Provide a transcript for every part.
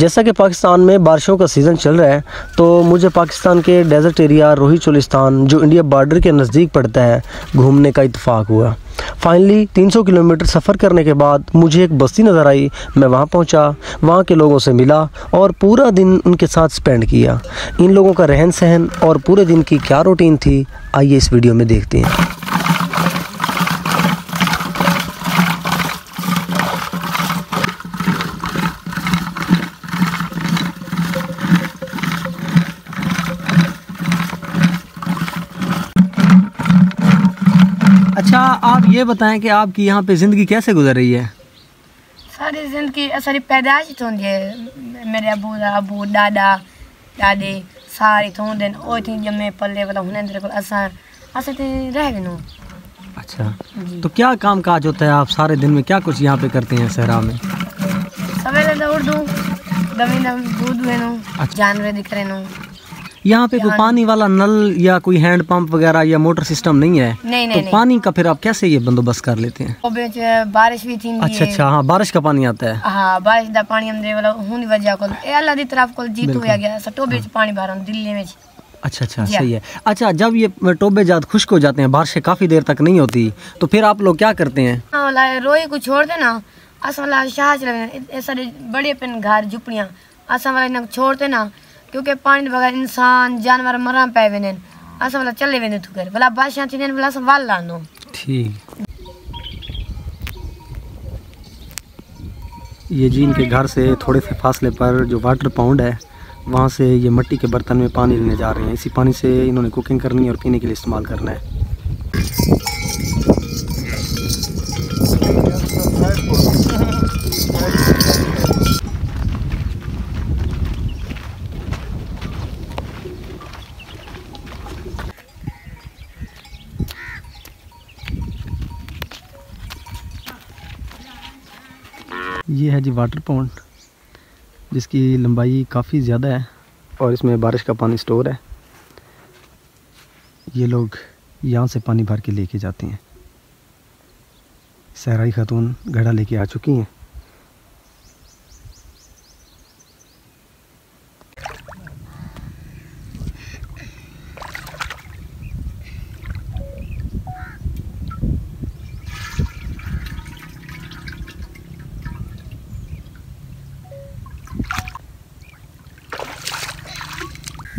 जैसा कि पाकिस्तान में बारिशों का सीज़न चल रहा है तो मुझे पाकिस्तान के डेजर्ट एरिया रोही चुलिस्तान जो इंडिया बॉर्डर के नज़दीक पड़ता है घूमने का इत्तेफाक हुआ। फाइनली 300 किलोमीटर सफ़र करने के बाद मुझे एक बस्ती नज़र आई। मैं वहाँ पहुँचा, वहाँ के लोगों से मिला और पूरा दिन उनके साथ स्पेंड किया। इन लोगों का रहन सहन और पूरे दिन की क्या रूटीन थी, आइए इस वीडियो में देखते हैं। अच्छा, आप ये बताएं कि आपकी यहाँ पे ज़िंदगी कैसे गुजर रही है? सारी ज़िंदगी सारी पैदाश थोड़ी है। मेरे अबू दादा दादी सारी थोड़े ओ थी जमे पल्ले वाला होने अंदर को असर असर रह गए। अच्छा, तो क्या काम काज होता है? आप सारे दिन में क्या कुछ यहाँ पे करते हैं सहरा में? सवेरे तो उर्दू दम दूध लेना, जानवर दिख रहे नो। यहाँ पे कोई पानी वाला नल या कोई हैंड पंप वगैरह या मोटर सिस्टम नहीं है? नहीं, तो नहीं, पानी का फिर आप कैसे ये बंदोबस्त कर लेते हैं? तो बारिश भी थी। अच्छा अच्छा, हाँ बारिश का पानी आता है। हाँ बारिश का पानी हमरे वाला होने वजह को अल्लाह दी तरफ को जीत हो गया टोबे च पानी भरा दिल्ली में। अच्छा अच्छा, सही है। अच्छा, जब ये टोबे जात खुश्क हो जाते हैं, बारिश काफी देर तक नहीं होती, तो फिर आप लोग क्या करते हैं? रोई को छोड़ देना असला शाह बड़े पिन घर झुपड़ियाँ असा वाला छोड़ते ना, क्योंकि पानी बगैर इंसान जानवर मरा पे वे अस वाला चले वे तू कर भला बादशाह थी भला वाल लानो। ठीक, ये जी इनके घर से थोड़े से फासले पर जो वाटर पाउंड है वहाँ से ये मिट्टी के बर्तन में पानी लेने जा रहे हैं। इसी पानी से इन्होंने कुकिंग करनी है और पीने के लिए इस्तेमाल करना है। ये है जी वाटर पाउंड, जिसकी लंबाई काफ़ी ज़्यादा है और इसमें बारिश का पानी स्टोर है। ये लोग यहाँ से पानी भर के लेके जाते हैं। सहराई खातून घड़ा लेके आ चुकी हैं।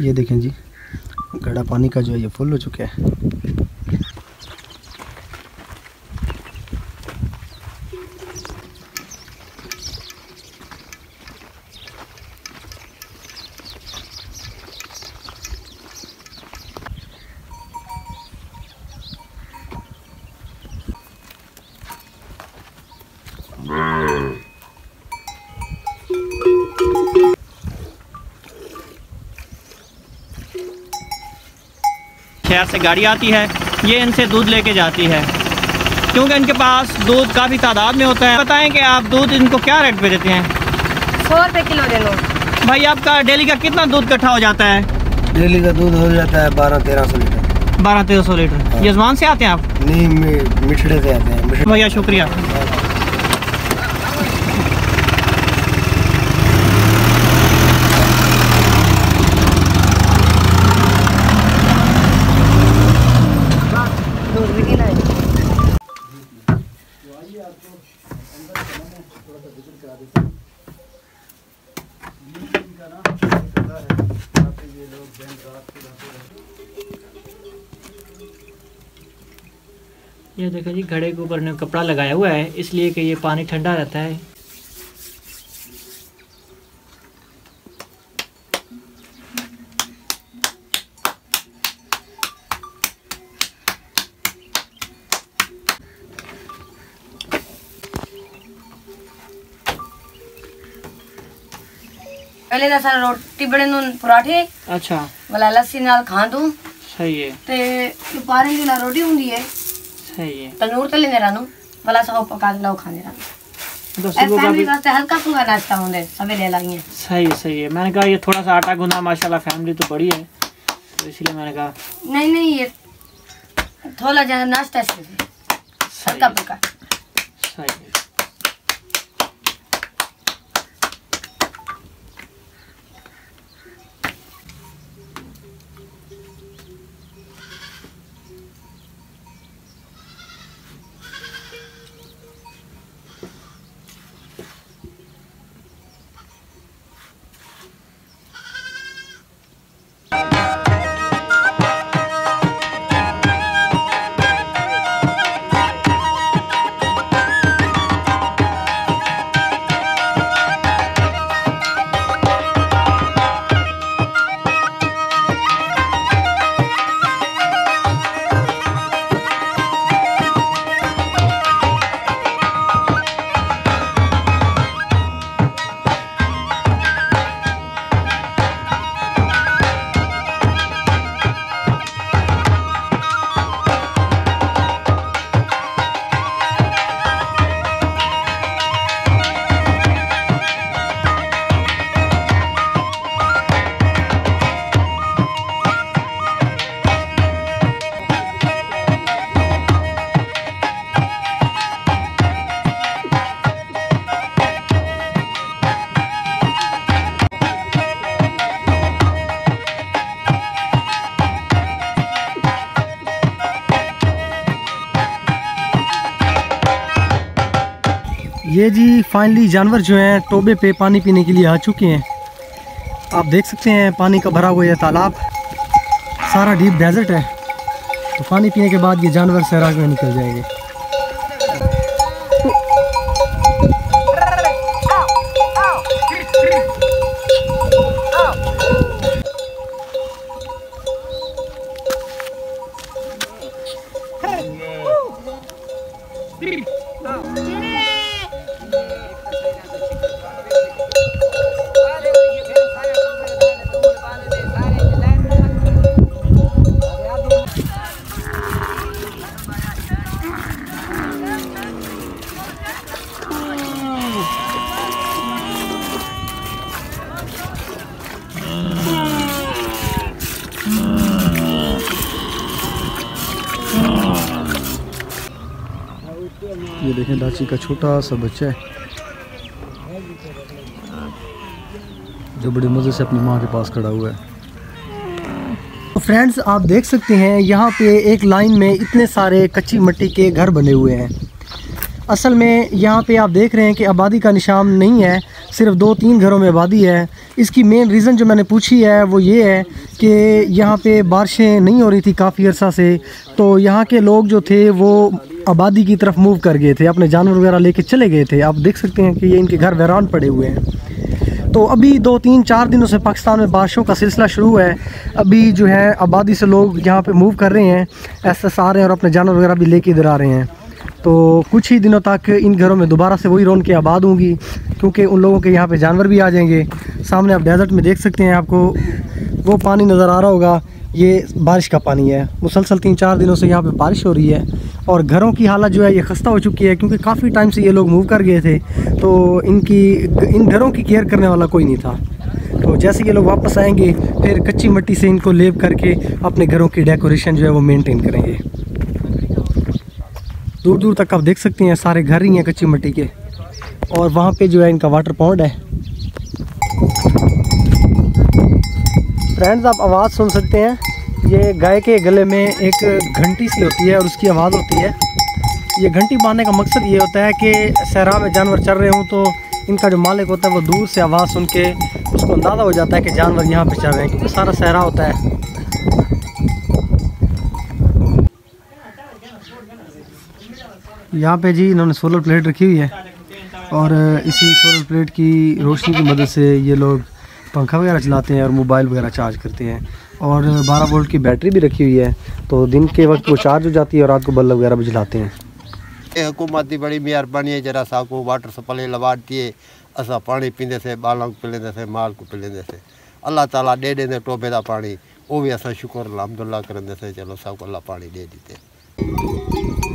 ये देखें जी, घड़ा पानी का जो है ये फुल हो चुका है। शहर से गाड़ी आती है, ये इनसे दूध लेके जाती है क्योंकि इनके पास दूध काफ़ी तादाद में होता है। बताएं कि आप दूध इनको क्या रेट पे देते हैं? 100 रुपये किलो दे लो भाई। आपका डेली का कितना दूध इकट्ठा हो जाता है? डेली का दूध हो जाता है 1200-1300 लीटर। 1200-1300 लीटर। यजमान से आते हैं आप? नहीं, मिठड़े से आते हैं भैया। शुक्रिया। ये देखो जी, घड़े के ऊपर ने कपड़ा लगाया हुआ है इसलिए कि ये पानी ठंडा रहता है। पहले तो सारा रोटी बड़े नून पराठे। अच्छा, वाला लस्सी नाल खा दूं। सही है। ते पारे दी ना रोटी हुंदी है। सही है। तंदूर तले ने रानू वाला सब पका लाओ खाने रानू। दोस्तों को फैमिली वास्ते हल्का फुल्का नाश्ता होंदे सबे ले लाइए। सही सही है। मैंने कहा ये थोड़ा सा आटा गुना, माशाल्लाह फैमिली तो बड़ी है तो इसलिए मैंने कहा नहीं ये थोड़ा ज्यादा नाश्ता से हल्का फुल्का। सही है। ये जी फाइनली जानवर जो हैं टोबे पे पानी पीने के लिए आ चुके हैं। आप देख सकते हैं पानी का भरा हुआ यह तालाब, सारा डीप डेजर्ट है, तो पानी पीने के बाद ये जानवर सैराज में निकल जाएंगे। ये देखें लाची का छोटा सा बच्चा है जो बड़े मज़े से अपनी माँ के पास खड़ा हुआ है। तो फ्रेंड्स आप देख सकते हैं यहाँ पे एक लाइन में इतने सारे कच्ची मिट्टी के घर बने हुए हैं। असल में यहाँ पे आप देख रहे हैं कि आबादी का निशान नहीं है, सिर्फ 2-3 घरों में आबादी है। इसकी मेन रीज़न जो मैंने पूछी है वो ये है कि यहाँ पे बारिशें नहीं हो रही थी काफ़ी अर्सा से, तो यहाँ के लोग जो थे वो आबादी की तरफ मूव कर गए थे, अपने जानवर वगैरह लेके चले गए थे। आप देख सकते हैं कि ये इनके घर वीरान पड़े हुए हैं। तो अभी 2-3-4 दिनों से पाकिस्तान में बारिशों का सिलसिला शुरू है। अभी जो है आबादी से लोग यहाँ पे मूव कर रहे हैं, एसएस आ रहे हैं और अपने जानवर वगैरह भी लेके इधर आ रहे हैं। तो कुछ ही दिनों तक इन घरों में दोबारा से वही रौनकें आबाद होंगी, क्योंकि उन लोगों के यहाँ पे जानवर भी आ जाएंगे। सामने आप डेजर्ट में देख सकते हैं, आपको वो पानी नज़र आ रहा होगा, ये बारिश का पानी है। मुसलसल 3-4 दिनों से यहाँ पे बारिश हो रही है और घरों की हालत जो है ये खस्ता हो चुकी है, क्योंकि काफ़ी टाइम से ये लोग मूव कर गए थे, तो इन घरों की केयर करने वाला कोई नहीं था। तो जैसे ये लोग वापस आएंगे फिर कच्ची मिट्टी से इनको लेप करके अपने घरों की डेकोरेशन जो है वो मेनटेन करेंगे। दूर दूर तक आप देख सकते हैं सारे घर ही हैं कच्ची मिट्टी के, और वहाँ पे जो है इनका वाटर पॉन्ड है। फ्रेंड्स आप आवाज़ सुन सकते हैं, ये गाय के गले में एक घंटी सी होती है और उसकी आवाज़ होती है। ये घंटी बांधने का मकसद ये होता है कि सहरा में जानवर चल रहे हों तो इनका जो मालिक होता है वो दूर से आवाज़ सुन के उसको अंदाज़ा हो जाता है कि जानवर यहाँ पर चल रहे हैं, क्योंकि सारा सहरा होता है। यहाँ पे जी इन्होंने सोलर प्लेट रखी हुई है और इसी सोलर प्लेट की रोशनी की मदद से ये लोग पंखा वगैरह चलाते हैं और मोबाइल वगैरह चार्ज करते हैं। और 12 वोल्ट की बैटरी भी रखी हुई है, तो दिन के वक्त वो चार्ज हो जाती है और रात को बल्ब वगैरह भी जलाते हैं। ये हुकूमत की बड़ी मेहरबानी है, जरा सा को वाटर सप्लाई लवा दिए, अस पानी पींदे से, बालों को पीलेंदे से, माल को पीलेंदे से। अल्लाह ताला दे देंदे टोबे का पानी, वो भी अस शुक्र अलहमदुल्ला करेंदे से, चलो सबको अल्लाह पानी दे देते।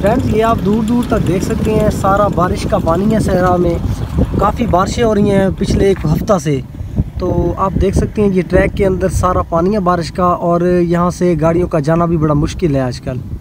फ्रेंड्स ये आप दूर दूर तक देख सकते हैं सारा बारिश का पानी है। सहरा में काफ़ी बारिशें हो रही हैं पिछले 1 हफ्ता से, तो आप देख सकते हैं ये ट्रैक के अंदर सारा पानी है बारिश का, और यहाँ से गाड़ियों का जाना भी बड़ा मुश्किल है आजकल।